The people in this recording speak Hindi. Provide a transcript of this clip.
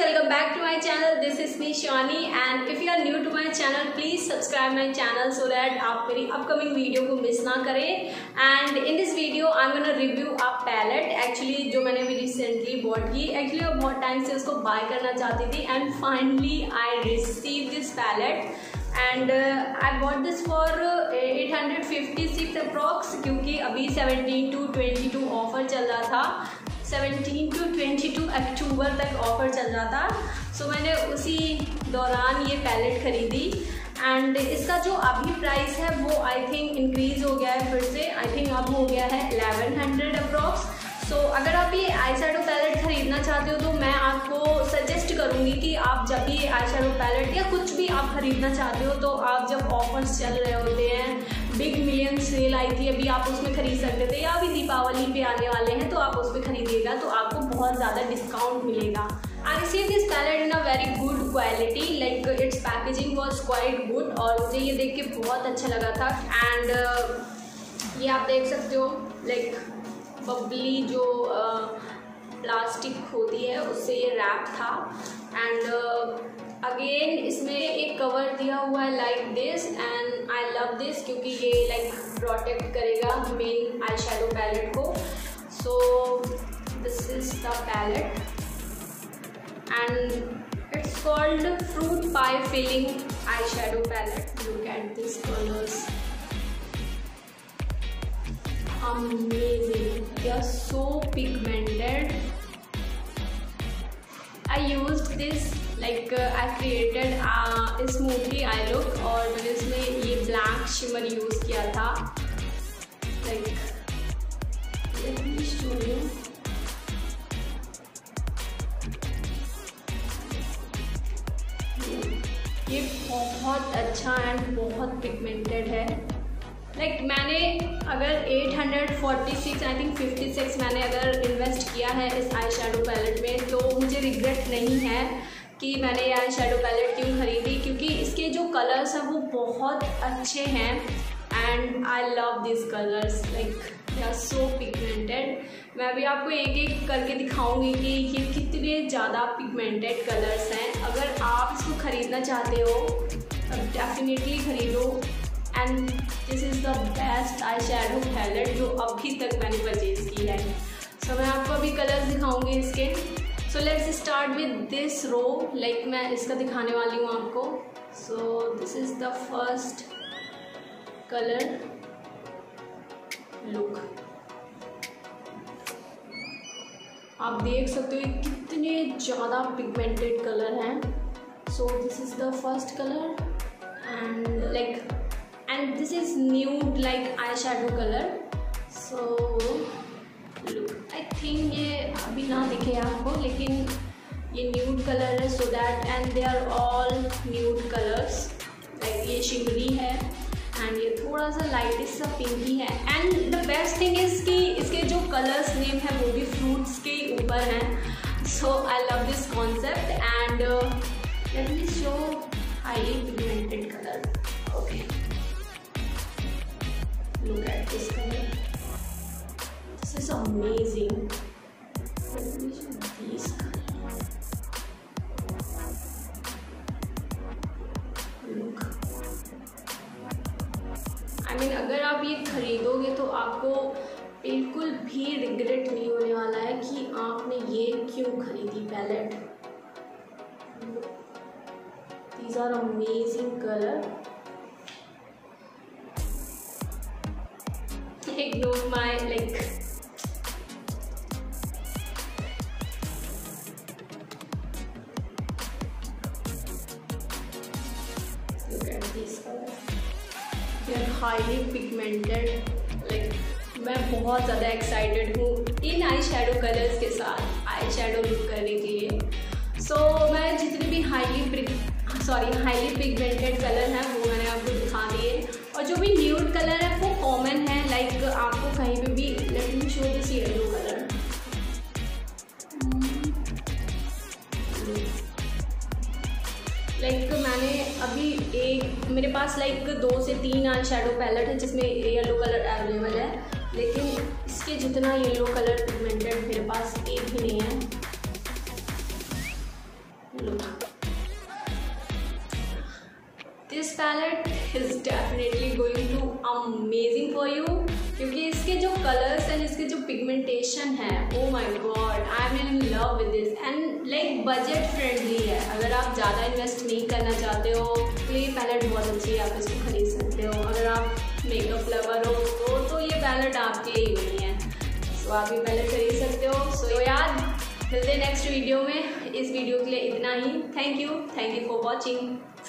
welcome back to my channel. This is me Shwani and if you are new to my channel, please subscribe my channel so that आप मेरी upcoming video को miss ना करें. And in this video, I'm gonna review a palette. Actually जो मैंने भी recently bought की, actually अब बहुत time से उसको buy करना चाहती थी. And finally I received this palette. And I bought this for 856 approx क्योंकि अभी 17 to 22 ऑफर चल रहा था. 17 to 22 अक्टूबर तक ऑफ़र चल रहा था. सो मैंने उसी दौरान ये पैलेट ख़रीदी एंड इसका जो अभी प्राइस है वो आई थिंक इंक्रीज़ हो गया है फिर से. आई थिंक अब हो गया है 1100 अप्रॉक्स. सो अगर आप ये आई शेडो पैलेट ख़रीदना चाहते हो तो मैं आपको सजेस्ट करूँगी कि आप जब भी आई शेडो पैलेट या कुछ भी आप ख़रीदना चाहते हो तो आप जब ऑफ़र्स चल रहे होते हैं, बिग मिलियन सेल आई थी अभी, आप उसमें ख़रीद सकते थे या अभी दीपावली पे आने वाले हैं तो आप उसमें ख़रीदिएगा तो आपको बहुत ज़्यादा डिस्काउंट मिलेगा. I received this palette in a very good quality, like its packaging was quite good और मुझे ये देख के बहुत अच्छा लगा था. एंड ये आप देख सकते हो लाइक बबली जो प्लास्टिक होती है उससे ये रैप था. एंड अगेन इसमें एक कवर दिया हुआ है like this and I love this क्योंकि ये लाइक प्रोटेक्ट करेगा मेन आई शेडो पैलेट को. So this is the palette and it's called fruit pie feeling eye shadow palette. Look at this colours, amazing. They are so pigmented. I used this like I created a smoothly eye look और मैंने इसमें ये ब्लैक शिमर यूज़ किया था. Like let me show you. ये बहुत अच्छा एंड बहुत पिगमेंटेड है. लाइक मैंने अगर 846 आई थिंक 56 मैंने अगर इन्वेस्ट किया है इस आई शेडो पैलेट में तो मुझे रिग्रेट नहीं है कि मैंने ये आई शेडो पैलेट क्यों ख़रीदी क्योंकि इसके जो कलर्स हैं वो बहुत अच्छे हैं and I love this colours. Like they are so pigmented. मैं अभी आपको एक एक करके दिखाऊंगी कि ये कितने ज़्यादा पिगमेंटेड कलर्स हैं. अगर आप इसको ख़रीदना चाहते हो तो डेफिनेटली ख़रीदो and this is the best eye shadow palette जो अभी तक मैंने परचेज़ की है. सो मैं आपको अभी कलर्स दिखाऊँगी इसके. So let's start with this row. Like मैं इसका दिखाने वाली हूँ आपको. So this is the first colour. Look आप देख सकते हो कितने ज़्यादा पिगमेंटेड कलर हैं. So this is the first colour and like and this is nude like eye shadow colour. So look I think ये अभी ना दिखे आपको लेकिन ये न्यूड कलर है. So that and they are all nude colours. Like ये शिमरी है एंड ये थोड़ा सा लाइट सा पिंकी है. And the best thing is कि इसके जो कलर्स नेम है वो भी फ्रूट्स के ऊपर हैं. So I love this concept and let me show highly pigmented colour. Okay look at this colour. This is amazing. These look. I mean अगर आप ये खरीदोगे तो आपको बिल्कुल भी रिग्रेट नहीं होने वाला है कि आपने ये क्यों खरीदी palette. These are amazing color. Ignore my like. Highly pigmented. Like मैं बहुत ज़्यादा एक्साइटेड हूँ इन आई शेडो कलर्स के साथ आई शेडो लुक करने के लिए. सो मैं जितने भी हाईली पिगमेंटेड कलर हैं वो मैंने आपको दिखा दिए और जो भी न्यूड कलर है वो कॉमन है. लाइक आपको कहीं पे भी let me show this yellow colour. Like मैंने अभी एक मेरे पास लाइक 2 से 3 आई शेडो पैलेट है जिसमें येलो कलर अवेलेबल है लेकिन इसके जितना येलो कलर पिगमेंटेड मेरे पास एक भी नहीं है. Look. This palette is definitely going to amazing for you क्योंकि इसके जो कलर्स एंड इसके जो पिगमेंटेशन है, oh my god, I'm in love with this and like budget friendly है। अगर आप ज़्यादा इन्वेस्ट नहीं करना चाहते हो तो ये पैलेट बहुत अच्छी है, आप इसको खरीद सकते हो। अगर आप मेकअप लवर हो तो ये पैलेट आपके लिए ही है, तो आप ये पैलेट खरीद सकते हो। सो यार मिलते हैं नेक्स्ट वीडियो में। इस वीडियो के लिए इतना ही। Thank you for watching.